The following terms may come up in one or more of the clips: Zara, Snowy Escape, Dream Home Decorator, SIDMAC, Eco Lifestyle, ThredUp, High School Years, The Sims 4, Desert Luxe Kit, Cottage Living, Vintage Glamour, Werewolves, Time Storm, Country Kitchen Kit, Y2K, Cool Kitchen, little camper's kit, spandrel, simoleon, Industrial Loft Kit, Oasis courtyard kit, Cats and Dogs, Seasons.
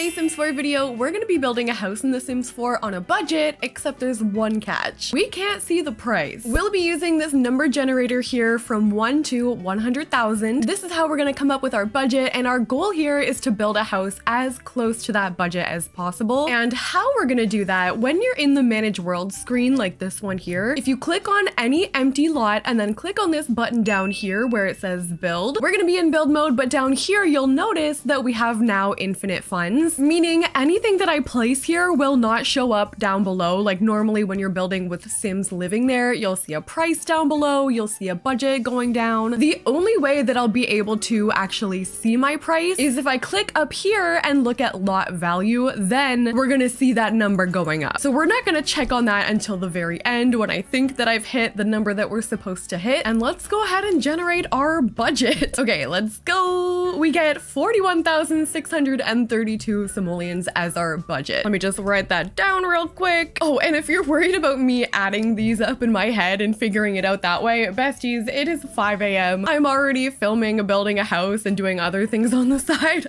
today's Sims 4 video, we're gonna be building a house in The Sims 4 on a budget, except there's one catch. We can't see the price. We'll be using this number generator here from 1 to 100,000. This is how we're gonna come up with our budget, and our goal here is to build a house as close to that budget as possible. And how we're gonna do that, when you're in the manage world screen like this one here, if you click on any empty lot and then click on this button down here where it says build, we're gonna be in build mode, but down here you'll notice that we have now infinite funds, meaning anything that I place here will not show up down below. Like normally when you're building with Sims living there, you'll see a price down below, you'll see a budget going down. The only way that I'll be able to actually see my price is if I click up here and look at lot value, then we're gonna see that number going up. So we're not gonna check on that until the very end when I think that I've hit the number that we're supposed to hit. And let's go ahead and generate our budget. Okay, let's go. We get 41,632 simoleons as our budget. Let me just write that down real quick. Oh, and if you're worried about me adding these up in my head and figuring it out that way, besties, it is 5 a.m. I'm already filming, building a house, and doing other things on the side.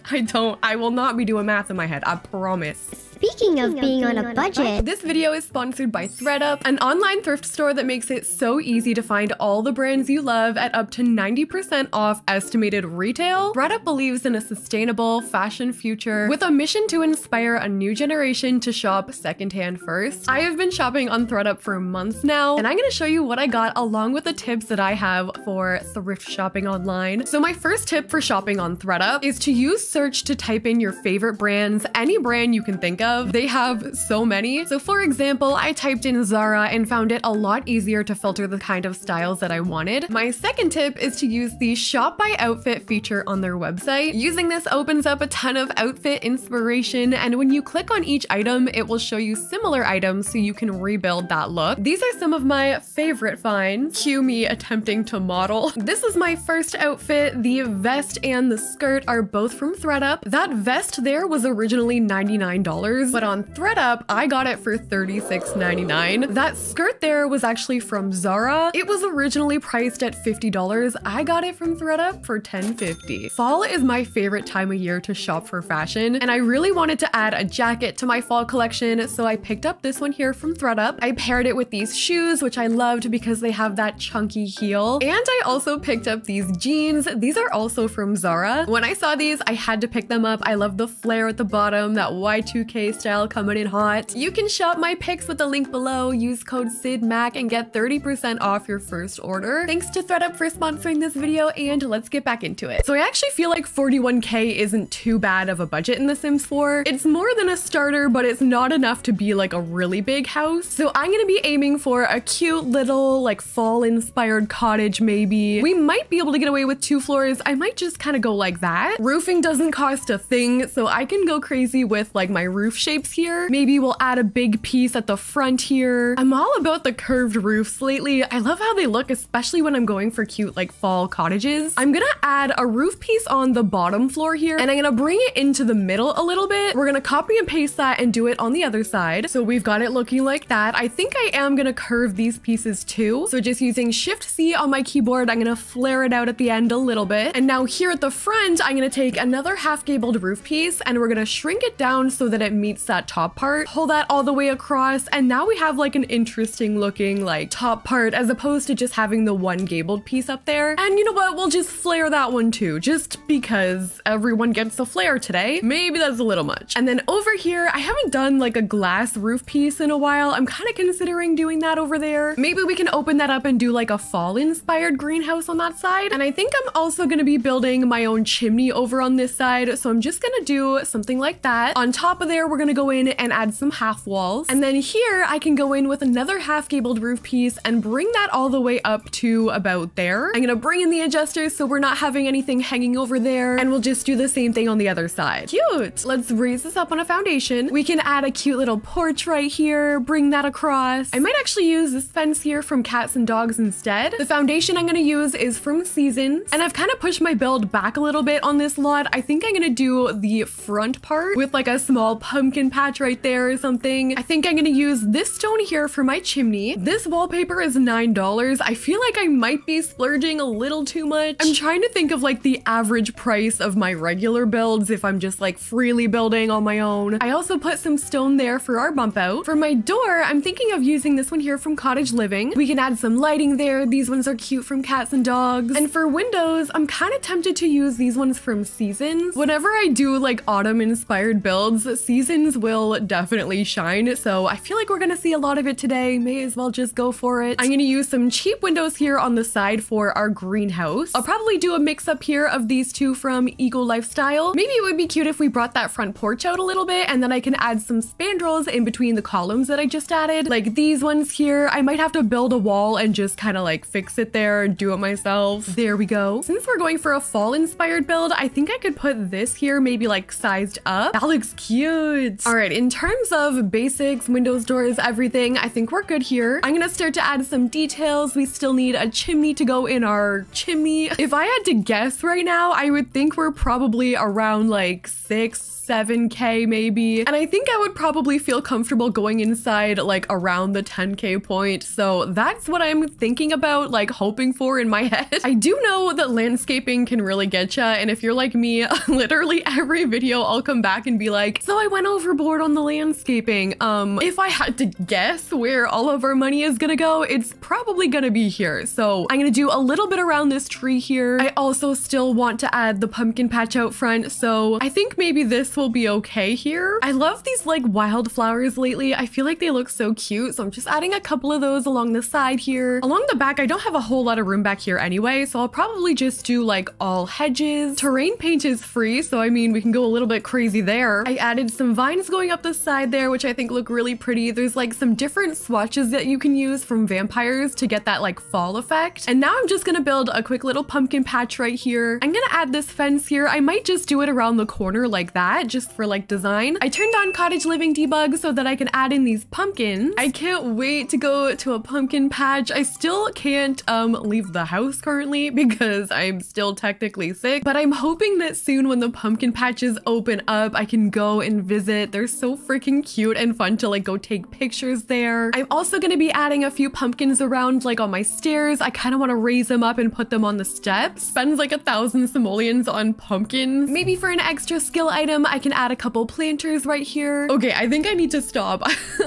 I will not be doing math in my head, I promise. Speaking of being on a budget, this video is sponsored by ThredUp, an online thrift store that makes it so easy to find all the brands you love at up to 90% off estimated retail. ThredUp believes in a sustainable fashion future with a mission to inspire a new generation to shop secondhand first. I have been shopping on ThredUp for months now, and I'm going to show you what I got along with the tips that I have for thrift shopping online. So my first tip for shopping on ThredUp is to use search to type in your favorite brands, any brand you can think of. They have so many. So for example, I typed in Zara and found it a lot easier to filter the kind of styles that I wanted. My second tip is to use the shop by outfit feature on their website. Using this opens up a ton of outfit inspiration, and when you click on each item, it will show you similar items so you can rebuild that look. These are some of my favorite finds. Cue me attempting to model. This is my first outfit. The vest and the skirt are both from ThredUp. That vest there was originally $99. But on ThredUp, I got it for $36.99. That skirt there was actually from Zara. It was originally priced at $50. I got it from ThredUp for $10.50. Fall is my favorite time of year to shop for fashion, and I really wanted to add a jacket to my fall collection, so I picked up this one here from ThredUp. I paired it with these shoes, which I loved because they have that chunky heel. And I also picked up these jeans. These are also from Zara. When I saw these, I had to pick them up. I love the flare at the bottom, that Y2K style coming in hot. You can shop my picks with the link below, use code SIDMAC and get 30% off your first order. Thanks to ThredUp for sponsoring this video, and let's get back into it. So I actually feel like 41k isn't too bad of a budget in The Sims 4. It's more than a starter, but it's not enough to be like a really big house. So I'm gonna be aiming for a cute little like fall inspired cottage maybe. We might be able to get away with 2 floors. I might just kind of go like that. Roofing doesn't cost a thing, so I can go crazy with like my roof shapes here. Maybe we'll add a big piece at the front here. I'm all about the curved roofs lately. I love how they look, especially when I'm going for cute like fall cottages. I'm gonna add a roof piece on the bottom floor here, and I'm gonna bring it into the middle a little bit. We're gonna copy and paste that and do it on the other side. So we've got it looking like that. I think I am gonna curve these pieces too. So just using Shift C on my keyboard, I'm gonna flare it out at the end a little bit. And now here at the front, I'm gonna take another half gabled roof piece and we're gonna shrink it down so that it meets that top part, pull that all the way across, and now we have like an interesting looking like top part as opposed to just having the one gabled piece up there. And you know what, we'll just flare that one too, just because everyone gets a flare today. Maybe that's a little much. And then over here, I haven't done like a glass roof piece in a while. I'm kind of considering doing that over there. Maybe we can open that up and do like a fall inspired greenhouse on that side. And I think I'm also going to be building my own chimney over on this side, so I'm just going to do something like that. On top of there, we're gonna go in and add some half walls, and then here I can go in with another half gabled roof piece and bring that all the way up to about there. I'm gonna bring in the adjusters so we're not having anything hanging over there, and we'll just do the same thing on the other side. Cute! Let's raise this up on a foundation. We can add a cute little porch right here, bring that across. I might actually use this fence here from Cats and Dogs instead. The foundation I'm gonna use is from Seasons, and I've kind of pushed my build back a little bit on this lot. I think I'm gonna do the front part with like a small post pumpkin patch right there or something. I think I'm gonna use this stone here for my chimney. This wallpaper is $9. I feel like I might be splurging a little too much. I'm trying to think of like the average price of my regular builds if I'm just like freely building on my own. I also put some stone there for our bump out. For my door, I'm thinking of using this one here from Cottage Living. We can add some lighting there. These ones are cute from Cats and Dogs. And for windows, I'm kind of tempted to use these ones from Seasons. Whenever I do like autumn inspired builds, Seasons will definitely shine. So I feel like we're gonna see a lot of it today. May as well just go for it. I'm gonna use some cheap windows here on the side for our greenhouse. I'll probably do a mix up here of these two from Eco Lifestyle. Maybe it would be cute if we brought that front porch out a little bit, and then I can add some spandrels in between the columns that I just added. Like these ones here, I might have to build a wall and just kind of like fix it there and do it myself. There we go. Since we're going for a fall inspired build, I think I could put this here maybe like sized up. That looks cute. All right, in terms of basics, windows, doors, everything, I think we're good here. I'm gonna start to add some details. We still need a chimney to go in our chimney. If I had to guess right now, I would think we're probably around like 6, 7K maybe. And I think I would probably feel comfortable going inside like around the 10K point. So that's what I'm thinking about, like hoping for in my head. I do know that landscaping can really get ya. And if you're like me, literally every video I'll come back and be like, so I went overboard on the landscaping. If I had to guess where all of our money is gonna go, it's probably gonna be here. So I'm gonna do a little bit around this tree here. I also still want to add the pumpkin patch out front. So I think maybe this will be okay here. I love these like wildflowers lately. I feel like they look so cute. So I'm just adding a couple of those along the side here. Along the back, I don't have a whole lot of room back here anyway. So I'll probably just do like all hedges. Terrain paint is free. So I mean, we can go a little bit crazy there. I added some vines going up the side there, which I think look really pretty. There's like some different swatches that you can use from vampires to get that like fall effect. And now I'm just gonna build a quick little pumpkin patch right here. I'm gonna add this fence here. I might just do it around the corner like that, just for like design. I turned on Cottage Living debug so that I can add in these pumpkins. I can't wait to go to a pumpkin patch. I still can't leave the house currently because I'm still technically sick, but I'm hoping that soon when the pumpkin patches open up, I can go and visit. They're so freaking cute and fun to like go take pictures there. I'm also gonna be adding a few pumpkins around like on my stairs. I kind of want to raise them up and put them on the steps. Spends like 1,000 simoleons on pumpkins. Maybe for an extra skill item, I can add a couple planters right here. Okay, I think I need to stop.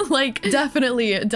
Like definitely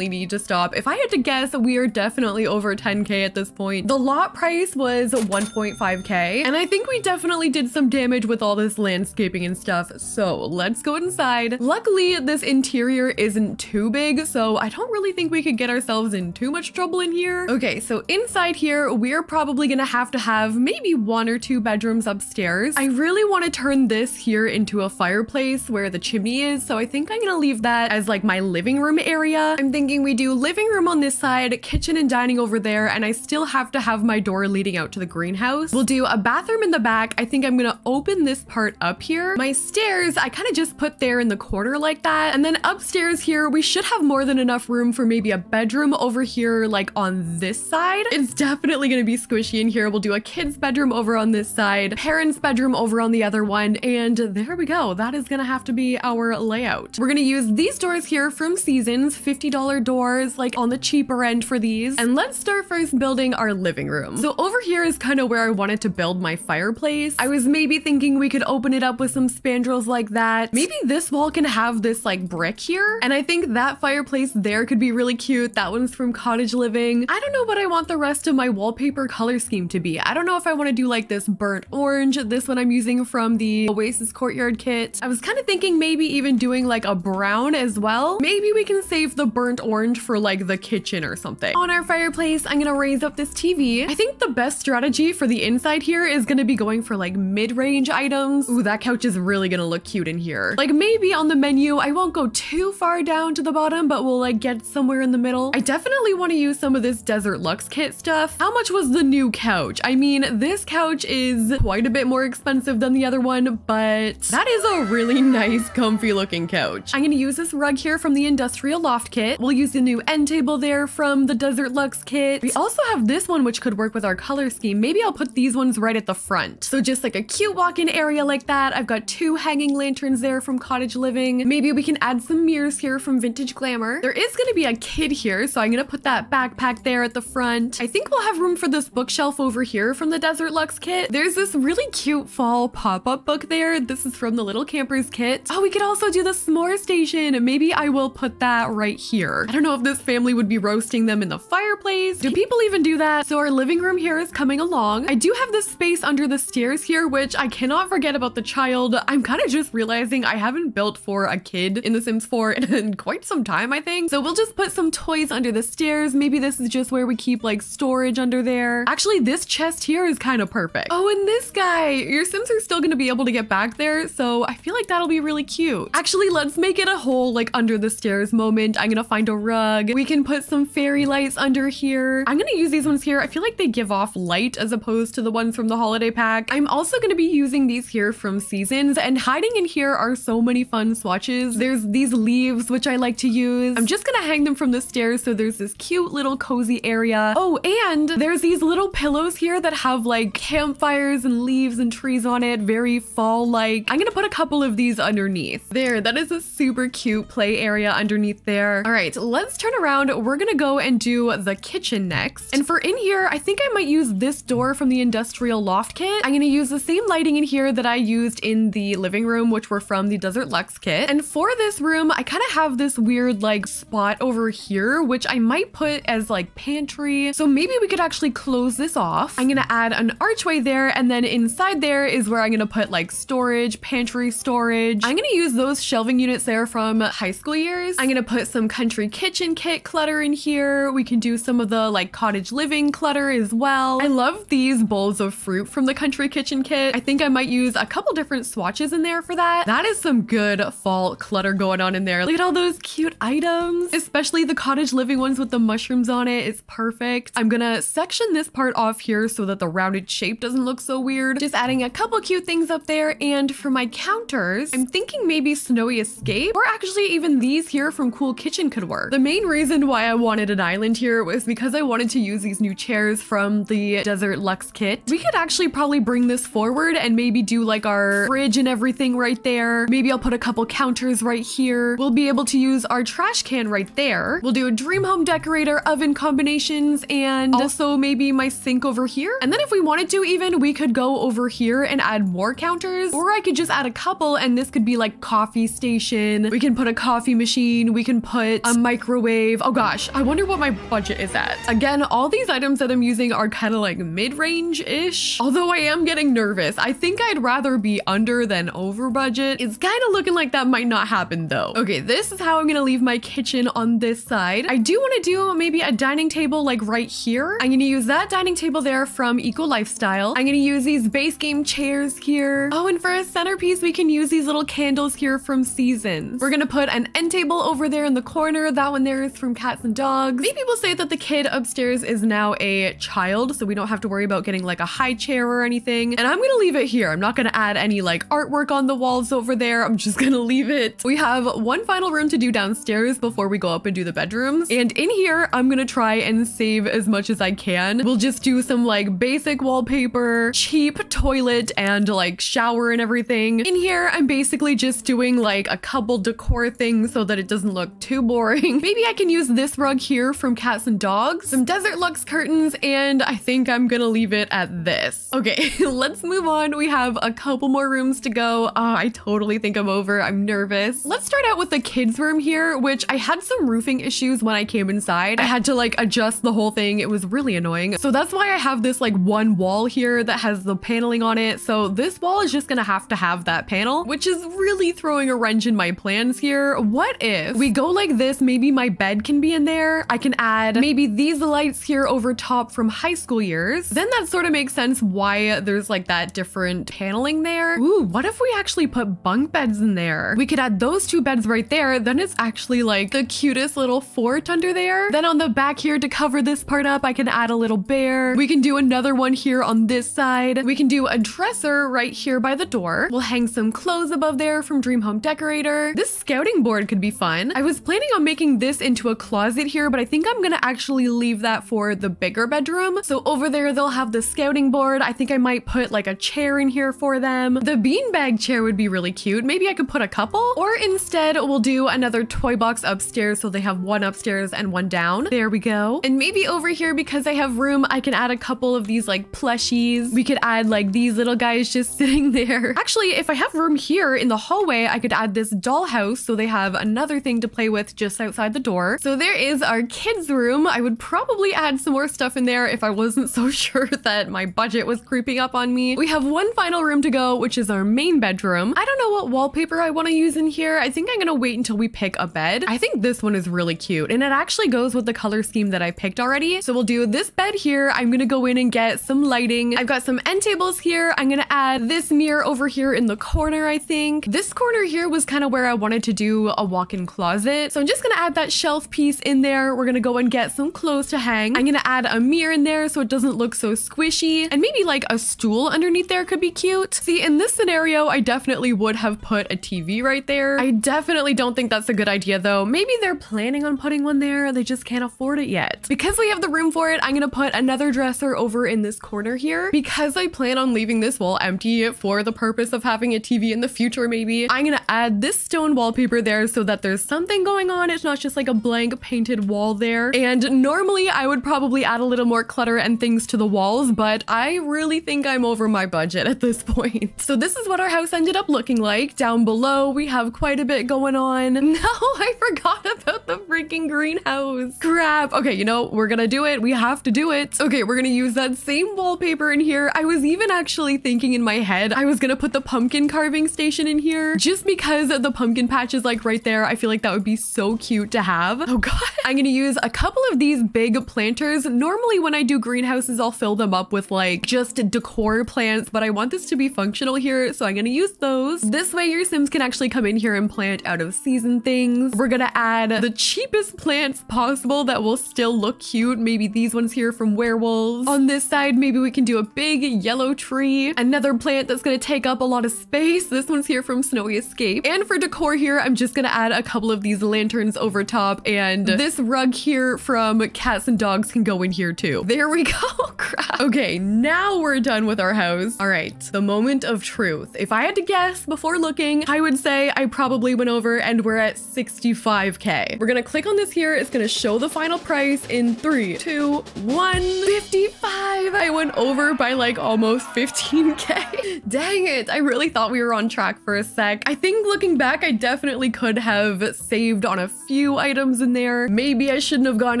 need to stop. If I had to guess, we are definitely over 10K at this point. The lot price was 1.5K, and I think we definitely did some damage with all this landscaping and stuff. So let's go inside. Luckily, this interior isn't too big, so I don't really think we could get ourselves in too much trouble in here. Okay, so inside here, we're probably gonna have to have maybe 1 or 2 bedrooms upstairs. I really want to turn this here into a fireplace where the chimney is, so I think I'm gonna leave that as like my living room area. I'm thinking we do living room on this side, kitchen and dining over there, and I still have to have my door leading out to the greenhouse. We'll do a bathroom in the back. I think I'm gonna open this part up here. My stairs, I kind of just put there in the corner like that, and then upstairs here, we should have more than enough room for maybe a bedroom over here like on this side. It's definitely gonna be squishy in here. We'll do a kid's bedroom over on this side, parents' bedroom over on the other one, and there we go. That is gonna have to be our layout. We're gonna use these doors here from Seasons, $50 doors, like on the cheaper end for these. And let's start first building our living room. So over here is kind of where I wanted to build my fireplace. I was maybe thinking we could open it up with some spandrels like that. Maybe this wall can have this like brick here. And I think that fireplace there could be really cute. That one's from Cottage Living. I don't know what I want the rest of my wallpaper color scheme to be. I don't know if I want to do like this burnt orange. This one I'm using from the Oasis courtyard kit. I was kind of thinking maybe even doing like a brown as well. Maybe we can save the burnt orange for like the kitchen or something. On our fireplace, I'm gonna raise up this TV. I think the best strategy for the inside here is gonna be going for like mid-range items. Ooh, that couch is really gonna look cute in here. Like maybe on the menu, I won't go too far down to the bottom, but we'll like get somewhere in the middle. I definitely want to use some of this Desert Luxe Kit stuff. How much was the new couch? I mean, this couch is quite a bit more expensive than the other one, but it. That is a really nice, comfy looking couch. I'm gonna use this rug here from the Industrial Loft Kit. We'll use the new end table there from the Desert Luxe Kit. We also have this one, which could work with our color scheme. Maybe I'll put these ones right at the front. So just like a cute walk-in area like that. I've got two hanging lanterns there from Cottage Living. Maybe we can add some mirrors here from Vintage Glamour. There is gonna be a kid here, so I'm gonna put that backpack there at the front. I think we'll have room for this bookshelf over here from the Desert Luxe Kit. There's this really cute fall pop-up book there. This is from the Little Camper's Kit. Oh, we could also do the s'more station. Maybe I will put that right here. I don't know if this family would be roasting them in the fireplace. Do people even do that? So our living room here is coming along. I do have this space under the stairs here, which I cannot forget about the child. I'm kind of just realizing I haven't built for a kid in The Sims 4 in quite some time, I think. So we'll just put some toys under the stairs. Maybe this is just where we keep like storage under there. Actually, this chest here is kind of perfect. Oh, and this guy, your Sims are still gonna be able to get back there. So I feel like that'll be really cute. Actually, let's make it a whole like under the stairs moment. I'm gonna find a rug. We can put some fairy lights under here. I'm gonna use these ones here. I feel like they give off light as opposed to the ones from the holiday pack. I'm also gonna be using these here from Seasons, and hiding in here are so many fun swatches. There's these leaves, which I like to use. I'm just gonna hang them from the stairs so there's this cute little cozy area. Oh, and there's these little pillows here that have like campfires and leaves and trees on it. Very fall-like. I'm gonna put a couple of these underneath. There, that is a super cute play area underneath there. All right, let's turn around. We're gonna go and do the kitchen next. And for in here, I think I might use this door from the Industrial Loft Kit. I'm gonna use the same lighting in here that I used in the living room, which were from the Desert Luxe Kit. And for this room, I kind of have this weird like spot over here, which I might put as like pantry. So maybe we could actually close this off. I'm gonna add an archway there, and then inside there is where I'm gonna put like storage, pantry storage. I'm gonna use those shelving units there from High School Years. I'm gonna put some Country Kitchen Kit clutter in here. We can do some of the like Cottage Living clutter as well. I love these bowls of fruit from the Country Kitchen Kit. I think I might use a couple different swatches in there for that. That is some good fall clutter going on in there. Look at all those cute items, especially the Cottage Living ones with the mushrooms on it. It's perfect. I'm gonna section this part off here so that the rounded shape doesn't look so weird. Just adding a couple cute things up there. And for my counters, I'm thinking maybe Snowy Escape, or actually even these here from Cool Kitchen could work. The main reason why I wanted an island here was because I wanted to use these new chairs from the Desert Luxe Kit. We could actually probably bring this forward and maybe do like our fridge and everything right there. Maybe I'll put a couple counters right here. We'll be able to use our trash can right there. We'll do a Dream Home Decorator oven combinations, and also maybe my sink over here. And then if we wanted to even, we could go over here and add more counters, or I could just add a couple and this could be like coffee station. We can put a coffee machine. We can put a microwave. Oh gosh, I wonder what my budget is at. Again, all these items that I'm using are kind of like mid-range-ish, although I am getting nervous. I think I'd rather be under than over budget. It's kind of looking like that might not happen though. Okay, this is how I'm gonna leave my kitchen on this side. I do wanna do maybe a dining table like right here. I'm gonna use that dining table there from Eco Lifestyle. I'm gonna use these base game chairs here. Oh, and for a centerpiece, we can use these little candles here from Seasons. We're gonna put an end table over there in the corner. That one there is from Cats and Dogs. Maybe we'll say that the kid upstairs is now a child, so we don't have to worry about getting like a high chair or anything. And I'm gonna leave it here. I'm not gonna add any like artwork on the walls over there. I'm just gonna leave it. We have one final room to do downstairs before we go up and do the bedrooms. And in here, I'm gonna try and save as much as I can. We'll just do some like basic wallpaper, cheap toilet, and like shower and everything. In here, I'm basically just doing like a couple decor things so that it doesn't look too boring. Maybe I can use this rug here from Cats and Dogs, some Desert Luxe curtains, and I think I'm gonna leave it at this. Okay, let's move on. We have a couple more rooms to go. Oh, I totally think I'm over. I'm nervous. Let's start out with the kids' room here, which I had some roofing issues when I came inside. I had to like adjust the whole thing. It was really annoying. So that's why I have this like one wall here that has the paneling on it. So this wall is just gonna have to have that panel, which is really throwing a wrench in my plans here. What if we go like this? Maybe my bed can be in there. I can add maybe these lights here over top from High School Years. Then that sort of makes sense why there's like that different paneling there. Ooh, what if we actually put bunk beds in there? We could add those two beds right there. Then it's actually like the cutest little fort under there. Then on the back here to cover this part up, I can add a little bear. We can do another one here on this side. We can do a dresser right here by the door. there. We'll hang some clothes above there from Dream Home Decorator. This scouting board could be fun. I was planning on making this into a closet here, but I think I'm gonna actually leave that for the bigger bedroom. So over there, they'll have the scouting board. I think I might put like a chair in here for them. The beanbag chair would be really cute. Maybe I could put a couple, or instead we'll do another toy box upstairs so they have one upstairs and one down. There we go. And maybe over here, because I have room, I can add a couple of these like plushies. We could add like these little guys just sitting there. Actually, if I have room here in the hallway, I could add this dollhouse so they have another thing to play with just outside the door. So there is our kids' room. I would probably add some more stuff in there if I wasn't so sure that my budget was creeping up on me. We have one final room to go, which is our main bedroom. I don't know what wallpaper I want to use in here. I think I'm gonna wait until we pick a bed. I think this one is really cute, and it actually goes with the color scheme that I picked already. So we'll do this bed here. I'm gonna go in and get some lighting. I've got some end tables here. I'm gonna add this mirror over here in the corner, I think. This corner here was kind of where I wanted to do a walk-in closet. So I'm just gonna add that shelf piece in there. We're gonna go and get some clothes to hang. I'm gonna add a mirror in there so it doesn't look so squishy. And maybe like a stool underneath there could be cute. See, in this scenario, I definitely would have put a TV right there. I definitely don't think that's a good idea though. Maybe they're planning on putting one there. They just can't afford it yet. Because we have the room for it, I'm gonna put another dresser over in this corner here. Because I plan on leaving this wall empty for the purpose of having a TV in the future maybe, I'm gonna add this stone wallpaper there so that there's something going on. It's not just like a blank painted wall there. And normally I would probably add a little more clutter and things to the walls, but I really think I'm over my budget at this point. So this is what our house ended up looking like. Down below, we have quite a bit going on. No, I forgot about the freaking greenhouse. Crap. Okay, you know, we're gonna do it. We have to do it. Okay, we're gonna use that same wallpaper in here. I was even actually thinking in my head, I was gonna put the pumpkin carving station in here just because the pumpkin patch is like right there. I feel like that would be so cute to have. Oh God. I'm gonna use a couple of these big planters. Normally when I do greenhouses, I'll fill them up with like just decor plants, but I want this to be functional here. So I'm gonna use those. This way your Sims can actually come in here and plant out of season things. We're gonna add the cheapest plants possible that will still look cute. Maybe these ones here from Werewolves. On this side, maybe we can do a big yellow tree. Another plant that's gonna take up a lot of space. This one's here from Snowy Escape. And for decor here, I'm just gonna add a couple of these lanterns over top, and this rug here from Cats and Dogs can go in here too. There we go. Crap. Okay, now we're done with our house. All right, the moment of truth. If I had to guess before looking, I would say I probably went over and we're at 65K. We're gonna click on this here. It's gonna show the final price in 3, 2, 1. 55. I went over by like almost 15K. Dang it. I really thought we were on track for a sec. I think looking back, I definitely could have saved on a few items in there. Maybe I shouldn't have gone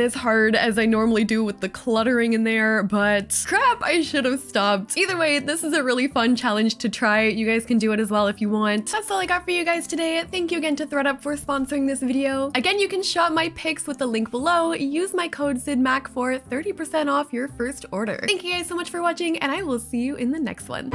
as hard as I normally do with the cluttering in there, but crap, I should have stopped. Either way, this is a really fun challenge to try. You guys can do it as well if you want. That's all I got for you guys today. Thank you again to ThredUp for sponsoring this video. Again, you can shop my picks with the link below. Use my code SIDMAC for 30% off your first order. Thank you guys so much for watching, and I will see you in the next one.